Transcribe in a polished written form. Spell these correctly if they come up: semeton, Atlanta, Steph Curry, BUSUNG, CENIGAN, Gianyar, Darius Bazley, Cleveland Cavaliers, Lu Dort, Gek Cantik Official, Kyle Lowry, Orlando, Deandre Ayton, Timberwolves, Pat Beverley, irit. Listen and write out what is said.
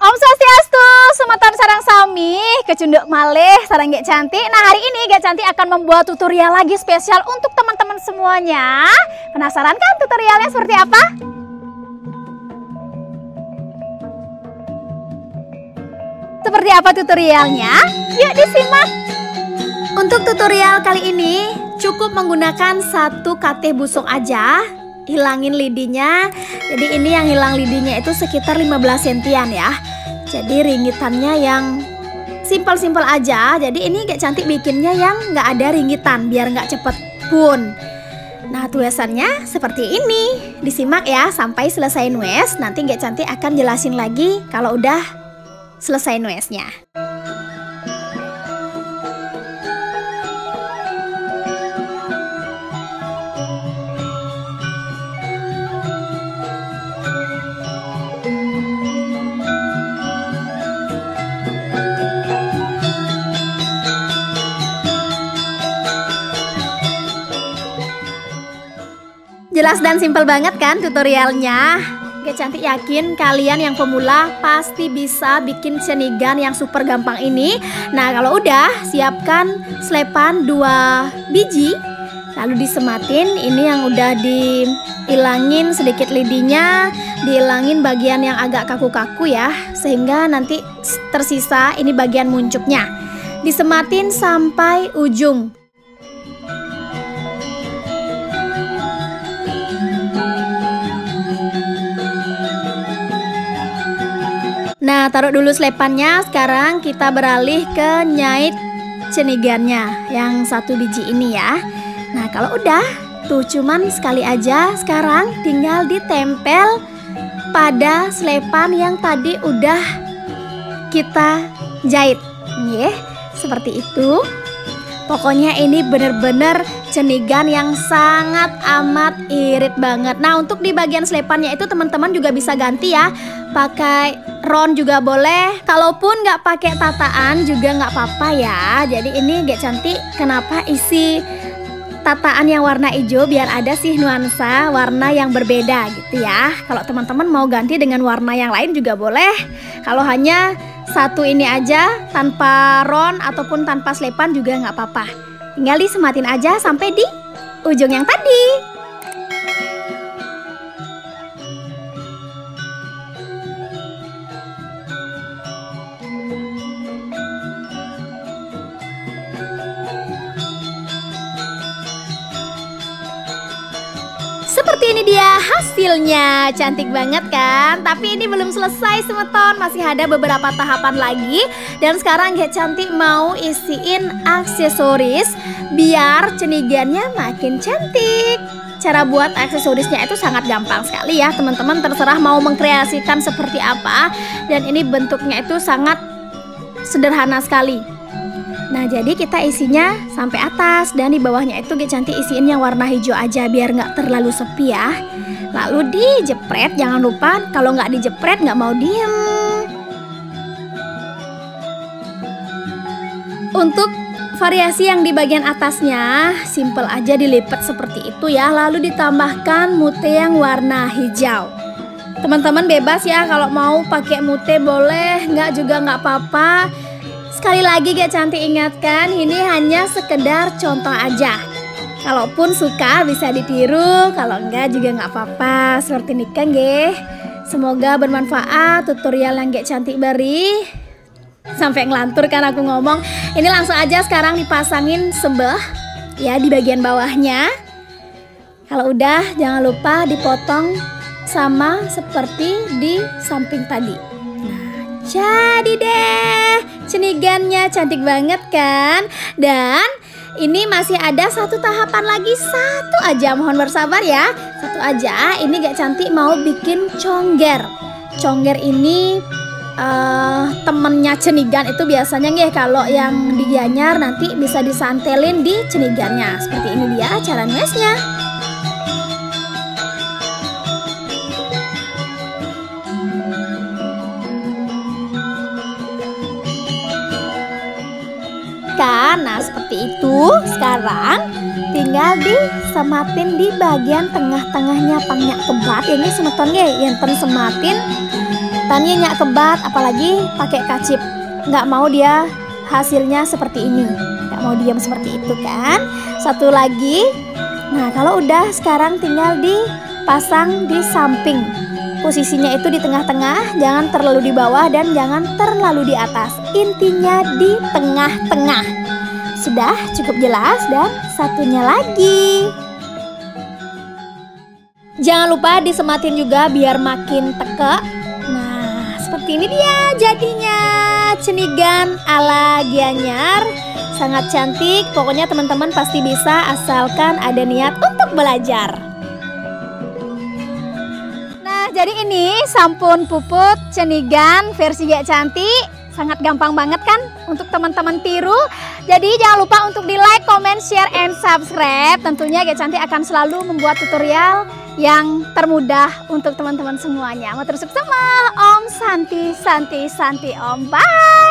Om Swastiastu, Sumeton sarang Sami, kecunduk malih sarang Gek Cantik. Nah, hari ini Gek Cantik akan membuat tutorial lagi spesial untuk teman-teman semuanya. Penasaran kan tutorialnya seperti apa? Seperti apa tutorialnya? Yuk disimak. Untuk tutorial kali ini cukup menggunakan satu kateh busung aja. Hilangin lidinya. Jadi ini yang hilang lidinya itu sekitar 15 sentian ya. Jadi ringitannya yang simpel-simpel aja. Jadi ini Gek Cantik bikinnya yang nggak ada ringitan biar nggak cepet pun. Nah, tulisannya seperti ini. Disimak ya sampai selesai nues. Nanti Gek Cantik akan jelasin lagi kalau udah selesai nuesnya. Jelas dan simpel banget kan tutorialnya. Gek Cantik yakin kalian yang pemula pasti bisa bikin cenigan yang super gampang ini. Nah, kalau udah siapkan selepan 2 biji, lalu disematin. Ini yang udah dihilangin sedikit lidinya, dihilangin bagian yang agak kaku-kaku ya, sehingga nanti tersisa ini bagian muncuknya. Disematin sampai ujung. Nah, taruh dulu selepannya. Sekarang kita beralih ke nyait cenigannya yang 1 biji ini ya. Nah, kalau udah tuh cuman sekali aja. Sekarang tinggal ditempel pada selepan yang tadi udah kita jahit. Nih, seperti itu. Pokoknya ini bener-bener cenigan yang sangat amat irit banget. Nah, untuk di bagian selepannya itu teman-teman juga bisa ganti ya. Pakai round juga boleh. Kalaupun nggak pakai tataan juga nggak apa-apa ya. Jadi ini Gek Cantik kenapa isi tataan yang warna hijau biar ada sih nuansa warna yang berbeda gitu ya. Kalau teman-teman mau ganti dengan warna yang lain juga boleh. Kalau hanya satu ini aja tanpa ron ataupun tanpa selepan juga nggak apa-apa. Tinggal disematin aja sampai di ujung yang tadi. Seperti ini dia hasilnya, cantik banget kan? Tapi ini belum selesai Sumeton, masih ada beberapa tahapan lagi. Dan sekarang Gek Cantik mau isiin aksesoris biar cenigannya makin cantik. Cara buat aksesorisnya itu sangat gampang sekali ya teman-teman, terserah mau mengkreasikan seperti apa. Dan ini bentuknya itu sangat sederhana sekali. Nah, jadi kita isinya sampai atas dan di bawahnya itu Gek Cantik isiin yang warna hijau aja biar nggak terlalu sepi ya. Lalu dijepret, jangan lupa kalau nggak dijepret nggak mau diem. Untuk variasi yang di bagian atasnya simple aja dilipat seperti itu ya. Lalu ditambahkan mute yang warna hijau. Teman-teman bebas ya kalau mau pakai mute boleh, nggak juga nggak apa-apa. Sekali lagi Gek Cantik ingatkan, ini hanya sekedar contoh aja. Kalaupun suka bisa ditiru, kalau enggak juga enggak apa-apa. Seperti ini kan Gek. Semoga bermanfaat tutorial yang Gek Cantik beri. Sampai ngelantur kan aku ngomong. Ini langsung aja sekarang dipasangin sebeh ya di bagian bawahnya. Kalau udah jangan lupa dipotong sama seperti di samping tadi. Nah, jadi deh. Cenigannya cantik banget kan? Dan ini masih ada satu tahapan lagi, satu aja, mohon bersabar ya. Satu aja, ini Gek Cantik mau bikin congger. Congger ini temennya cenigan itu biasanya nggih, kalau yang di Gianyar nanti bisa disantelin di cenigannya. Seperti ini dia cara nuesnya. Nah, seperti itu. Sekarang tinggal disematin di bagian tengah-tengahnya, pangnya kebat. Ini semeton nggih, yang sematin Kegiatannya nyak kebat, apalagi pakai kacip. Nggak mau dia hasilnya seperti ini, nggak mau diam seperti itu kan. Satu lagi. Nah, kalau udah sekarang tinggal dipasang di samping. Posisinya itu di tengah-tengah, jangan terlalu di bawah dan jangan terlalu di atas. Intinya di tengah-tengah. Sudah cukup jelas. Dan satunya lagi, jangan lupa disematin juga biar makin tekek. Nah, seperti ini dia jadinya cenigan ala Gianyar. Sangat cantik. Pokoknya teman-teman pasti bisa asalkan ada niat untuk belajar. Jadi ini sampun puput cenigan versi Gek Cantik. Sangat gampang banget kan untuk teman-teman tiru. Jadi jangan lupa untuk di like, comment, share, and subscribe. Tentunya Gek Cantik akan selalu membuat tutorial yang termudah untuk teman-teman semuanya. Matur suwun, Om Santi, Santi, Santi Om. Bye!